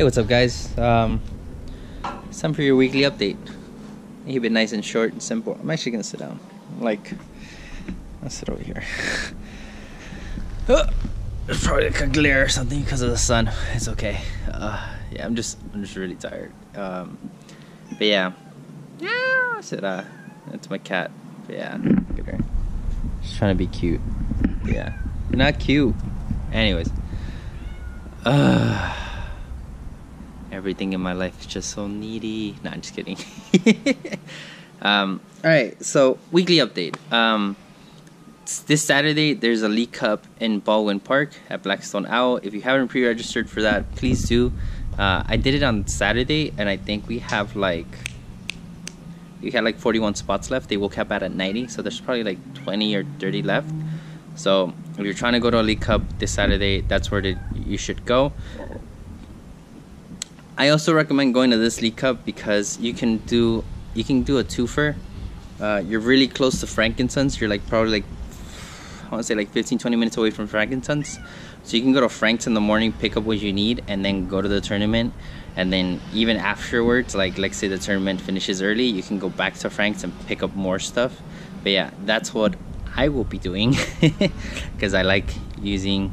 Hey, what's up guys? It's time for your weekly update. Keep it nice and short and simple. I'm actually gonna sit down. I'll sit over here. There's probably like a glare or something because of the sun. It's okay. Yeah, I'm just really tired. But yeah. Yeah, that's my cat. But yeah, look at her. She's trying to be cute. Yeah. You're not cute. Anyways. Everything in my life is just so needy. No, I'm just kidding. Alright, so weekly update. This Saturday, there's a League Cup in Baldwin Park at Blackstone Owl. If you haven't pre-registered for that, please do. I did it on Saturday, and I think we had 41 spots left. They woke up at 90, so there's probably like 20 or 30 left. So if you're trying to go to a League Cup this Saturday, that's where you should go. I also recommend going to this League Cup because you can do a twofer. You're really close to Frankenstons. You're probably I want to say 15-20 minutes away from Frankenstons. So you can go to Frank's in the morning, pick up what you need, and then go to the tournament. And then even afterwards, let's say the tournament finishes early, you can go back to Frank's and pick up more stuff. But yeah, that's what I will be doing because I like using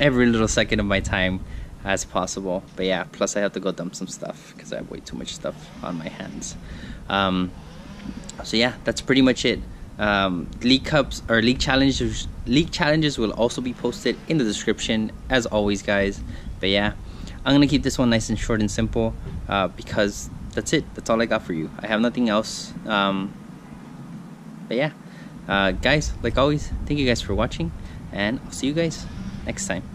every little second of my time as possible. But yeah, plus I have to go dump some stuff because I have way too much stuff on my hands. So yeah, that's pretty much it. League Cups or League Challenges will also be posted in the description as always, guys. But yeah, I'm gonna keep this one nice and short and simple because that's it. That's all I got for you. I have nothing else. But yeah, guys, like always, thank you guys for watching, and I'll see you guys next time.